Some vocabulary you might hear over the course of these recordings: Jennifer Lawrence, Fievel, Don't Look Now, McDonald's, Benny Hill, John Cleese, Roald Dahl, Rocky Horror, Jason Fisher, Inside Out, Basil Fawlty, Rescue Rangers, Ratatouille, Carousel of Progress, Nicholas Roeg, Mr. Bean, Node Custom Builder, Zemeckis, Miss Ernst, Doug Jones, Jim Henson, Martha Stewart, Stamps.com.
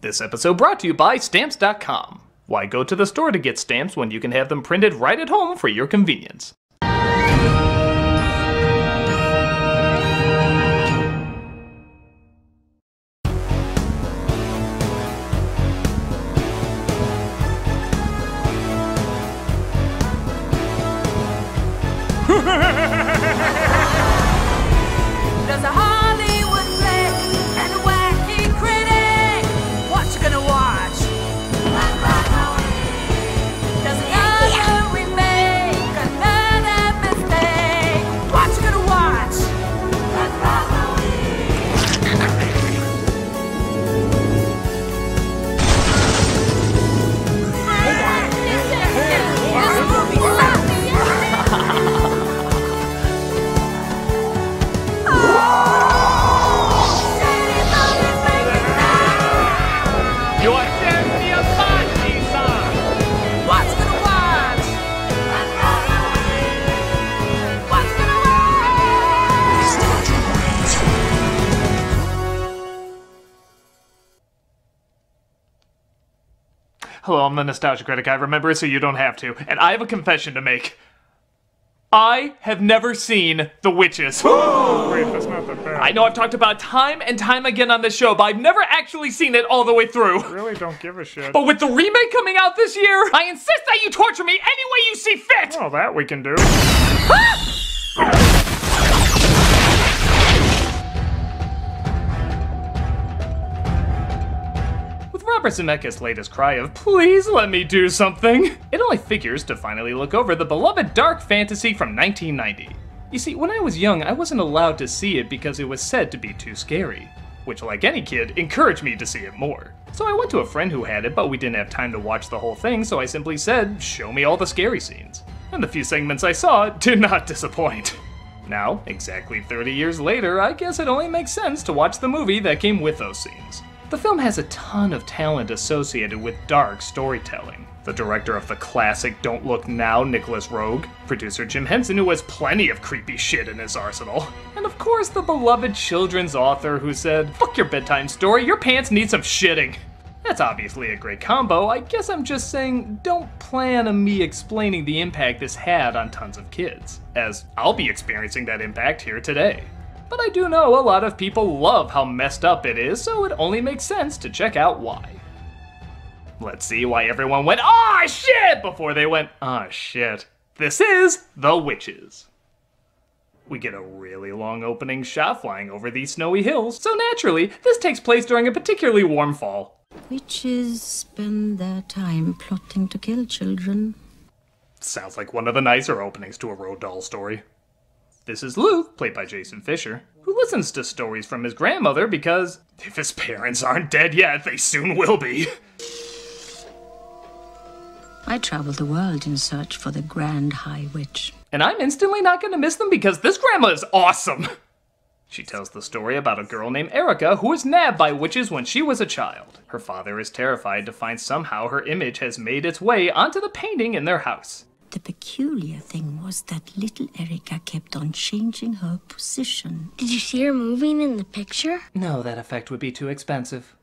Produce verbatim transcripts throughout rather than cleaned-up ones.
This episode brought to you by Stamps dot com. Why go to the store to get stamps when you can have them printed right at home for your convenience? Hello, I'm the Nostalgia Critic. I remember so you don't have to. And I have a confession to make. I have never seen The Witches. I know I've talked about it time and time again on this show, but I've never actually seen it all the way through. I really don't give a shit. But with the remake coming out this year, I insist that you torture me any way you see fit! Well, that we can do. Ah! Robert Zemeckis' latest cry of, please let me do something, it only figures to finally look over the beloved dark fantasy from nineteen ninety. You see, when I was young, I wasn't allowed to see it because it was said to be too scary, which, like any kid, encouraged me to see it more. So I went to a friend who had it, but we didn't have time to watch the whole thing, so I simply said, show me all the scary scenes. And the few segments I saw did not disappoint. Now, exactly thirty years later, I guess it only makes sense to watch the movie that came with those scenes. The film has a ton of talent associated with dark storytelling. The director of the classic Don't Look Now, Nicholas Roeg, producer Jim Henson, who has plenty of creepy shit in his arsenal, and of course the beloved children's author who said, fuck your bedtime story, your pants need some shitting. That's obviously a great combo. I guess I'm just saying, don't plan on me explaining the impact this had on tons of kids, as I'll be experiencing that impact here today. But I do know a lot of people love how messed up it is, so it only makes sense to check out why. Let's see why everyone went, ah shit, before they went, ah shit. This is The Witches. We get a really long opening shot flying over these snowy hills, so naturally, this takes place during a particularly warm fall. Witches spend their time plotting to kill children. Sounds like one of the nicer openings to a Roald Dahl story. This is Luke, played by Jason Fisher, who listens to stories from his grandmother because if his parents aren't dead yet, they soon will be. I traveled the world in search for the Grand High Witch. And I'm instantly not going to miss them because this grandma is awesome. She tells the story about a girl named Erica who was nabbed by witches when she was a child. Her father is terrified to find somehow her image has made its way onto the painting in their house. The peculiar thing was that little Erica kept on changing her position. Did you see her moving in the picture? No, that effect would be too expensive.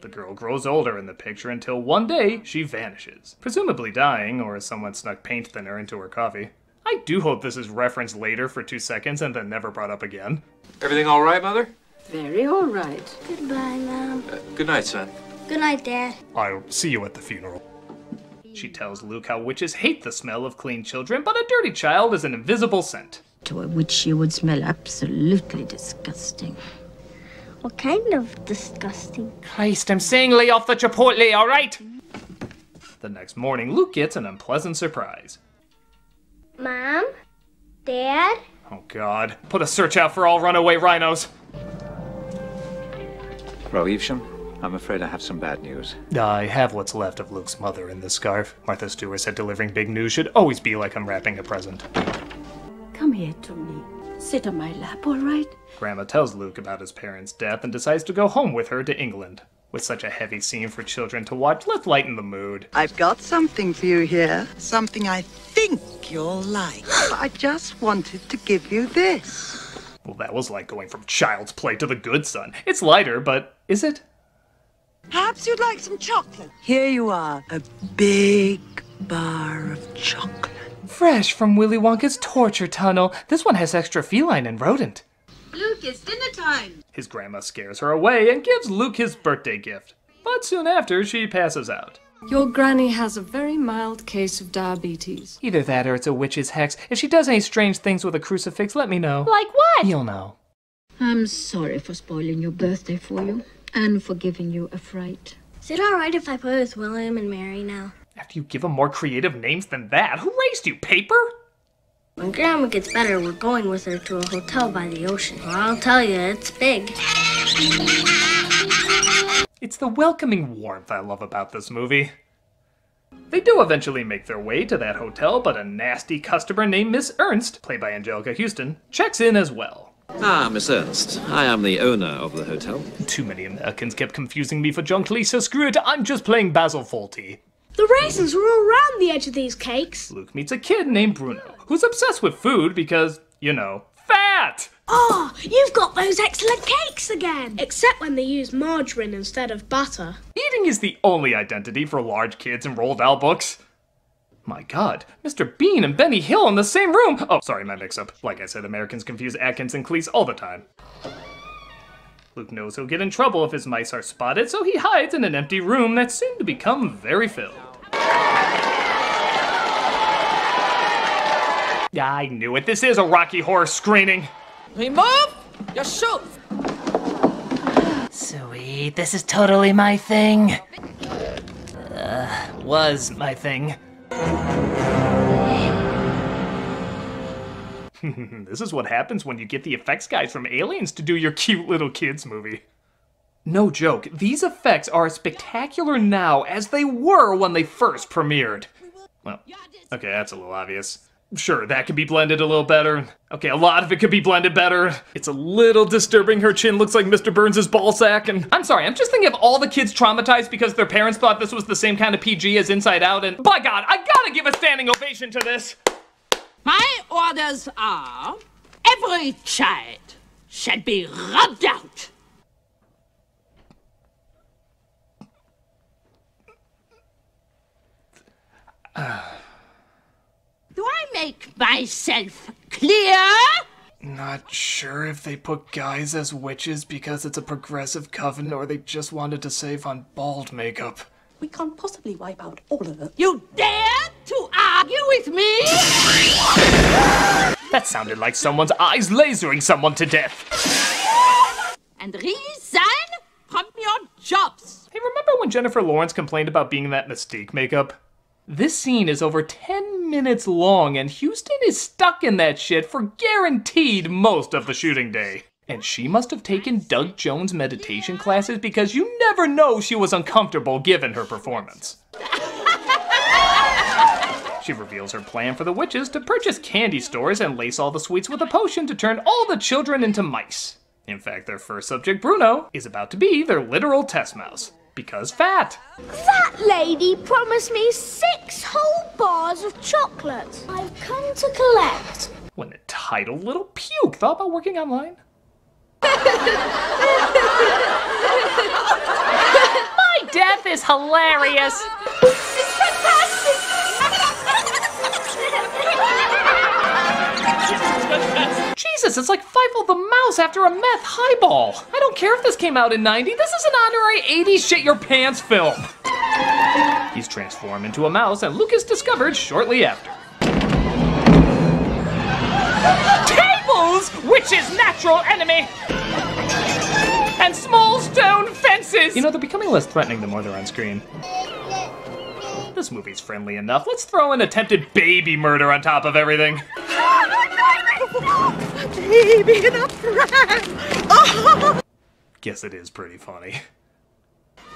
The girl grows older in the picture until one day she vanishes, presumably dying, or someone snuck paint thinner into her coffee. I do hope this is referenced later for two seconds and then never brought up again. Everything all right, Mother? Very all right. Goodbye, Mom. Uh, good night, son. Good night, Dad. I'll see you at the funeral. She tells Luke how witches hate the smell of clean children, but a dirty child is an invisible scent. To a witch you would smell absolutely disgusting. What kind of disgusting? Christ, I'm saying lay off the chipotle, all right? The next morning, Luke gets an unpleasant surprise. Mom? Dad? Oh God, put a search out for all runaway rhinos. Roevsham? I'm afraid I have some bad news. I have what's left of Luke's mother in this scarf. Martha Stewart said delivering big news should always be like unwrapping a present. Come here to me. Sit on my lap, all right? Grandma tells Luke about his parents' death and decides to go home with her to England. With such a heavy scene for children to watch, let's lighten the mood. I've got something for you here. Something I think you'll like. I just wanted to give you this. Well, that was like going from child's play to the good son. It's lighter, but is it? Perhaps you'd like some chocolate. Here you are, a big bar of chocolate. Fresh from Willy Wonka's torture tunnel, this one has extra feline and rodent. Luke, it's dinner time. His grandma scares her away and gives Luke his birthday gift. But soon after, she passes out. Your granny has a very mild case of diabetes. Either that or it's a witch's hex. If she does any strange things with a crucifix, let me know. Like what? You'll know. I'm sorry for spoiling your birthday for you and for giving you a fright. Is it all right if I pose William and Mary now? After you give them more creative names than that, who raised you, paper? When Grandma gets better, we're going with her to a hotel by the ocean. Well, I'll tell you, it's big. It's the welcoming warmth I love about this movie. They do eventually make their way to that hotel, but a nasty customer named Miss Ernst, played by Angelica Houston, checks in as well. Ah, Miss Ernst. I am the owner of the hotel. Too many Americans kept confusing me for John Cleese, so screw it, I'm just playing Basil Fawlty. The raisins were all around the edge of these cakes. Luke meets a kid named Bruno, who's obsessed with food because, you know, fat! Oh, you've got those excellent cakes again! Except when they use margarine instead of butter. Eating is the only identity for large kids in Roald Dahl books. My god, Mister Bean and Benny Hill in the same room! Oh, sorry, my mix-up. Like I said, Americans confuse Atkins and Cleese all the time. Luke knows he'll get in trouble if his mice are spotted, so he hides in an empty room that's soon to become very filled. I knew it. This is a Rocky Horror screening. Remove your shoes! Sweet, this is totally my thing. Uh, was my thing. This is what happens when you get the effects guys from Aliens to do your cute little kids movie. No joke, these effects are as spectacular now as they were when they first premiered. Well, okay, that's a little obvious. Sure, that could be blended a little better. Okay, a lot of it could be blended better. It's a little disturbing her chin looks like Mister Burns' ball sack, and I'm sorry, I'm just thinking of all the kids traumatized because their parents thought this was the same kind of P G as Inside Out, and by God, I gotta give a standing ovation to this! My orders are, every child shall be rubbed out. Uh. Do I make myself clear? Not sure if they put guys as witches because it's a progressive coven or they just wanted to save on bald makeup. We can't possibly wipe out all of them. You dare to argue with me? That sounded like someone's eyes lasering someone to death. And resign from your jobs. Hey, remember when Jennifer Lawrence complained about being in that Mystique makeup? This scene is over ten minutes long and Houston is stuck in that shit for guaranteed most of the shooting day. And she must have taken Doug Jones' meditation classes because you never know she was uncomfortable given her performance. She reveals her plan for the witches to purchase candy stores and lace all the sweets with a potion to turn all the children into mice. In fact, their first subject, Bruno, is about to be their literal test mouse. Because fat. That lady promised me six whole bars of chocolate. I've come to collect. What an entitled little puke. Thought about working online? My death is hilarious. Jesus, it's like Fievel the mouse after a meth highball. I don't care if this came out in ninety. This is an honorary eighties shit your pants film. He's transformed into a mouse and Luke is discovered shortly after. Tables, witch's natural enemy, and small stone fences. You know, they're becoming less threatening the more they're on screen. This movie's friendly enough. Let's throw an attempted baby murder on top of everything. Baby in a pram! Guess it is pretty funny.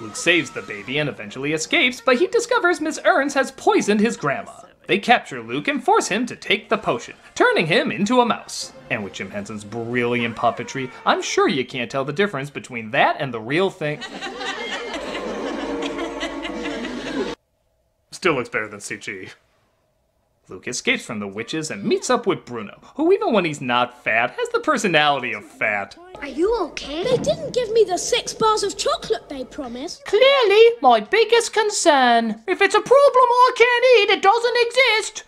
Luke saves the baby and eventually escapes, but he discovers Miss Ernst has poisoned his grandma. They capture Luke and force him to take the potion, turning him into a mouse. And with Jim Henson's brilliant puppetry, I'm sure you can't tell the difference between that and the real thing. Still looks better than C G. Luke escapes from the witches and meets up with Bruno, who even when he's not fat, has the personality of fat. Are you okay? They didn't give me the six bars of chocolate they promised. Clearly, my biggest concern. If it's a problem I can't eat, it doesn't exist.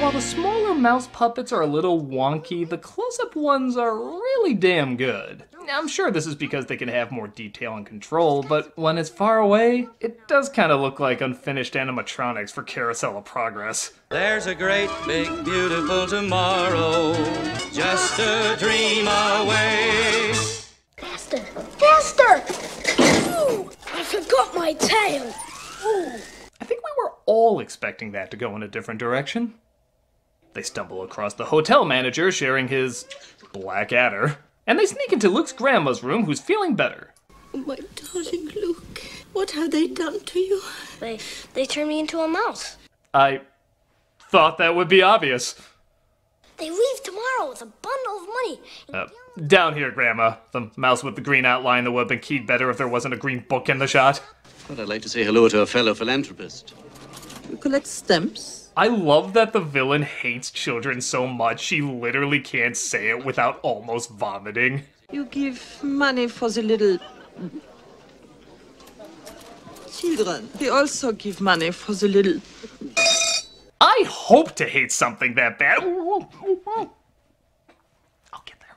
While the smaller mouse puppets are a little wonky, the close-up ones are really damn good. Now, I'm sure this is because they can have more detail and control, but when it's far away, it does kind of look like unfinished animatronics for Carousel of Progress. There's a great, big, beautiful tomorrow, just a dream away. Faster! Faster! Ooh, I forgot my tail! Ooh. I think we were all expecting that to go in a different direction. They stumble across the hotel manager sharing his Blackadder, and they sneak into Luke's grandma's room, who's feeling better. Oh, my darling Luke, what have they done to you? They, they turned me into a mouse. I thought that would be obvious. They leave tomorrow with a bundle of money. Uh, down here, Grandma. The mouse with the green outline that would have been keyed better if there wasn't a green book in the shot. But I'd like to say hello to a fellow philanthropist. You collect stamps? I love that the villain hates children so much she literally can't say it without almost vomiting. You give money for the little children. They also give money for the little... I hope to hate something that bad. I'll get there.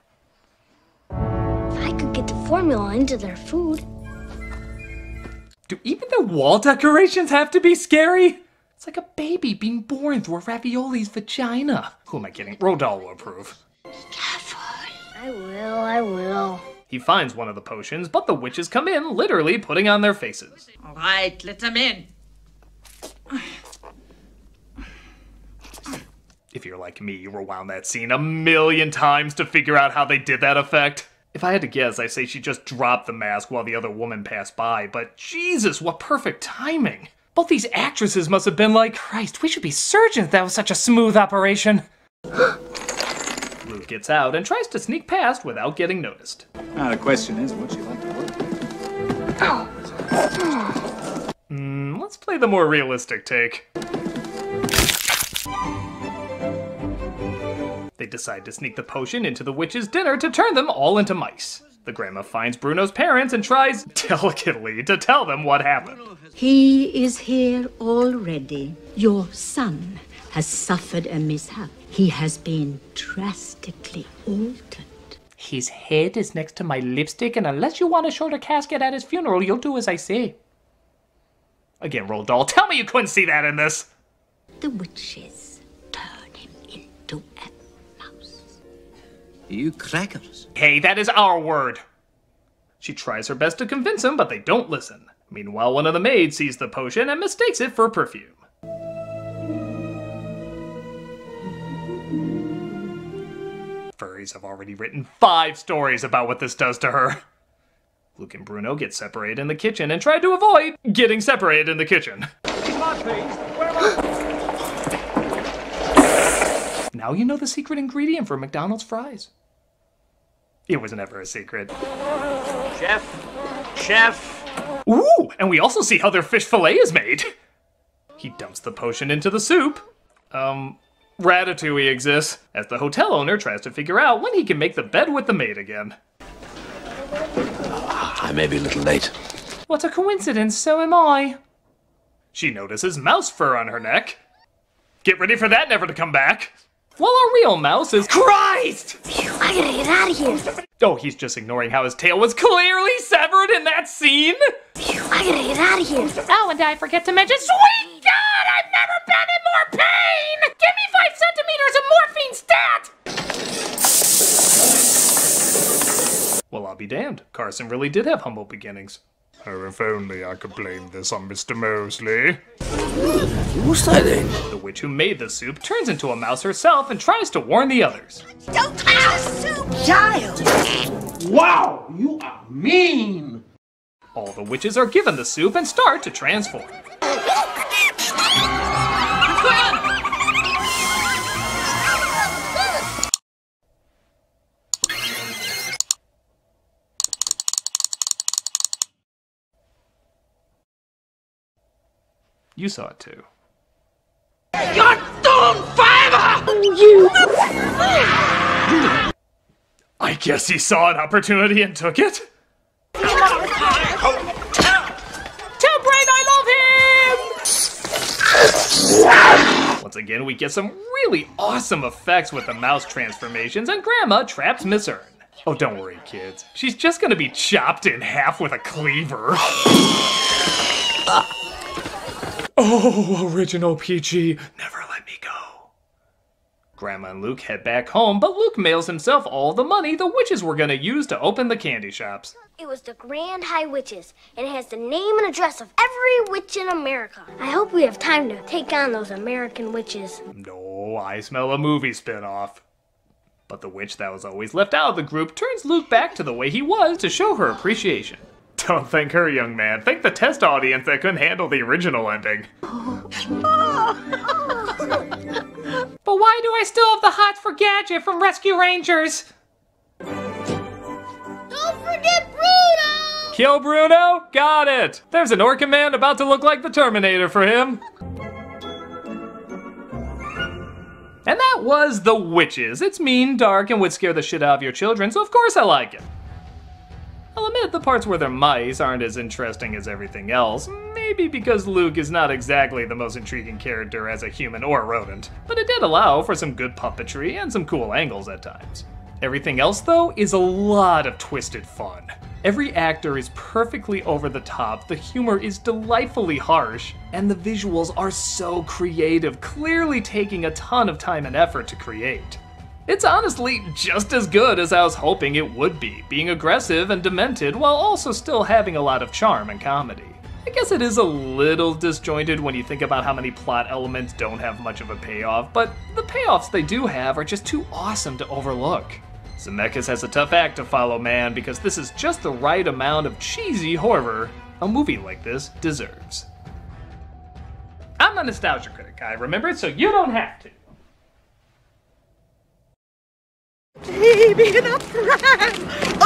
If I could get the formula into their food. Do even the wall decorations have to be scary? It's like a baby being born through a ravioli's vagina. Who am I kidding? Roald Dahl will approve. Be careful. I will, I will. He finds one of the potions, but the witches come in, literally putting on their faces. All right, let them in. If you're like me, you rewound that scene a million times to figure out how they did that effect. If I had to guess, I'd say she just dropped the mask while the other woman passed by, but Jesus, what perfect timing. Both these actresses must have been like, Christ, we should be surgeons, that was such a smooth operation. Luke gets out and tries to sneak past without getting noticed. Now the question is, would you like to work with? Oh. Mm, let's play the more realistic take. They decide to sneak the potion into the witch's dinner to turn them all into mice. The grandma finds Bruno's parents and tries delicately to tell them what happened. He is here already. Your son has suffered a mishap. He has been drastically altered. His head is next to my lipstick, and unless you want a shoulder casket at his funeral, you'll do as I say. Again, Roald Dahl, tell me you couldn't see that in this. The witches turn him into a... You crackers. Hey, that is our word. She tries her best to convince him, but they don't listen. Meanwhile, one of the maids sees the potion and mistakes it for perfume. Furries have already written five stories about what this does to her. Luke and Bruno get separated in the kitchen and try to avoid getting separated in the kitchen. Come on, please. Where am I? Now you know the secret ingredient for McDonald's fries. It was never a secret. Chef! Chef! Ooh, and we also see how their fish fillet is made. He dumps the potion into the soup. Um, Ratatouille exists, as the hotel owner tries to figure out when he can make the bed with the maid again. I may be a little late. What a coincidence, so am I. She notices mouse fur on her neck. Get ready for that never to come back. Well, our real mouse is Christ! I gotta get out of here. Oh, he's just ignoring how his tail was clearly severed in that scene. I gotta get out of here. Oh, and I forget to mention, sweet God, I've never been in more pain! Give me five centimeters of morphine stat! Well, I'll be damned. Carson really did have humble beginnings. Oh, if only I could blame this on Mister Mosley. What's that then? The witch who made the soup turns into a mouse herself and tries to warn the others. Don't touch the soup, child! Wow, you are mean! All the witches are given the soup and start to transform. You saw it too. You're doomed forever! You! I guess he saw an opportunity and took it. Once again, we get some really awesome effects with the mouse transformations, and Grandma traps Miss Ernst. Oh, don't worry, kids. She's just gonna be chopped in half with a cleaver. Oh, original P G. Never let me go. Grandma and Luke head back home, but Luke mails himself all the money the witches were gonna use to open the candy shops. It was the Grand High Witches, and it has the name and address of every witch in America. I hope we have time to take on those American witches. No, I smell a movie spinoff. But the witch that was always left out of the group turns Luke back to the way he was to show her appreciation. Don't thank her, young man. Thank the test audience that couldn't handle the original ending. But why do I still have the hots for Gadget from Rescue Rangers? Don't forget Bruno! Kill Bruno? Got it! There's an orca man about to look like the Terminator for him. And that was The Witches. It's mean, dark, and would scare the shit out of your children, so of course I like it. I'll admit the parts where they're mice aren't as interesting as everything else, maybe because Luke is not exactly the most intriguing character as a human or a rodent, but it did allow for some good puppetry and some cool angles at times. Everything else, though, is a lot of twisted fun. Every actor is perfectly over the top, the humor is delightfully harsh, and the visuals are so creative, clearly taking a ton of time and effort to create. It's honestly just as good as I was hoping it would be, being aggressive and demented while also still having a lot of charm and comedy. I guess it is a little disjointed when you think about how many plot elements don't have much of a payoff, but the payoffs they do have are just too awesome to overlook. Zemeckis has a tough act to follow, man, because this is just the right amount of cheesy horror a movie like this deserves. I'm a Nostalgia Critic, I remember it so you don't have to. Baby in a pram!